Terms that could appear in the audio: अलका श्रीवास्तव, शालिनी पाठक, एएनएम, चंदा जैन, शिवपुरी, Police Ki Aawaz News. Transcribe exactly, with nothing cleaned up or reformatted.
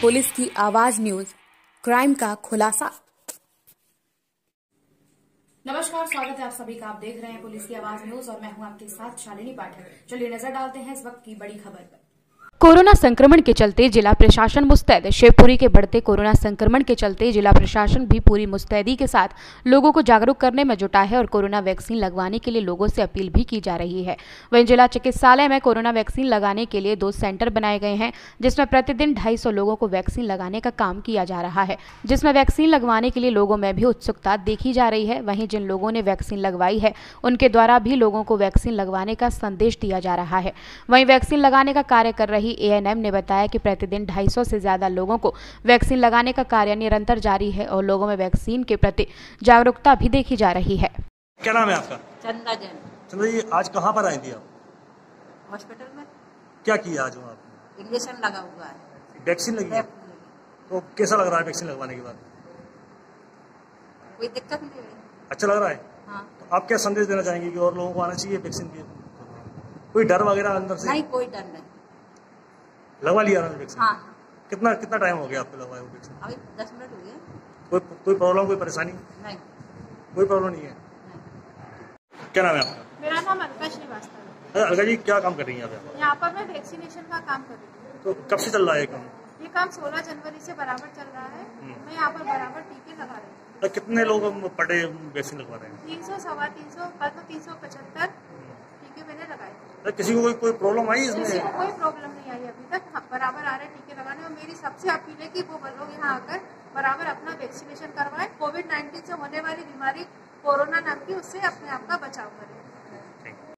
Police की आवाज news, crime का खुलासा। नमस्कार, स्वागत है आप सभी का। आप देख रहे हैं पुलिस की आवाज न्यूज और मैं हूं आपके साथ शालिनी पाठक। चलिए नजर डालते हैं इस वक्त की बड़ी खबर पर। कोरोना संक्रमण के चलते जिला प्रशासन मुस्तैद। शिवपुरी के बढ़ते कोरोना संक्रमण के चलते जिला प्रशासन भी पूरी मुस्तैदी के साथ लोगों को जागरूक करने में जुटा है और कोरोना वैक्सीन लगवाने के लिए लोगों से अपील भी की जा रही है। वहीं जिला चिकित्सालय में कोरोना वैक्सीन लगाने के लिए दो सेंटर बनाए गए हैं, जिसमें प्रतिदिन ढाई सौ लोगों को वैक्सीन लगाने का काम किया जा रहा है, जिसमें वैक्सीन लगवाने के लिए लोगों में भी उत्सुकता देखी जा रही है। वहीं जिन लोगों ने वैक्सीन लगवाई है उनके द्वारा भी लोगों को वैक्सीन लगवाने का संदेश दिया जा रहा है। वहीं वैक्सीन लगाने का कार्य कर रही ए एन एम ने बताया कि प्रतिदिन ढाई सौ से ज्यादा लोगों को वैक्सीन लगाने का कार्य निरंतर जारी है और लोगों में वैक्सीन के प्रति जागरूकता भी देखी जा रही है। क्या नाम है आपका? चंदा जैन। चंदा जी, आज कहाँ पर आई थी आप? हॉस्पिटल में। क्या किया आज वहाँ? इंजेक्शन लगा हुआ है। वैक्सीन लगी है। तो कैसा लग रहा है वैक्सीन लगवाने के बाद? कोई दिक्कत नहीं है, अच्छा लग रहा है। तो आप क्या संदेश देना चाहेंगे कि और लोगों को आना चाहिए वैक्सीन के? कोई डर वगैरह अंदर से? नहीं, कोई डर नहीं। लगवा लिया ना वैक्सीन? हाँ। कितना कितना टाइम हो गया आपको लगवाए हुए वैक्सीन? अभी दस मिनट हो गया। कोई कोई प्रॉब्लम, कोई परेशानी? नहीं, कोई प्रॉब्लम नहीं है। नहीं। क्या नाम है आपका? मेरा नाम अलका श्रीवास्तव है। अलका जी, क्या काम कर रही हैं आप? यहाँ पर मैं वैक्सीनेशन का काम कर रही हूँ। तो कब से चल रहा है काम? ये काम सोलह जनवरी से बराबर चल रहा है। मैं यहाँ पर बराबर टीके लगा रही हूँ। तो कितने लोग पड़े वैक्सीन लगवा रहे हैं? तीन सौ सवा तीन सौ कल तीन सौ पचहत्तर टीके मैंने लगाए। किसी को कोई प्रॉब्लम आई इसमें? कोई प्रॉब्लम नहीं आई अभी तक, बराबर आ रहे टीके लगाने। और मेरी सबसे अपील है कि वो लोग यहाँ आकर बराबर अपना वैक्सीनेशन करवाएं। कोविड नाइन्टीन से होने वाली बीमारी कोरोना नाम की, उससे अपने आप का बचाव करें।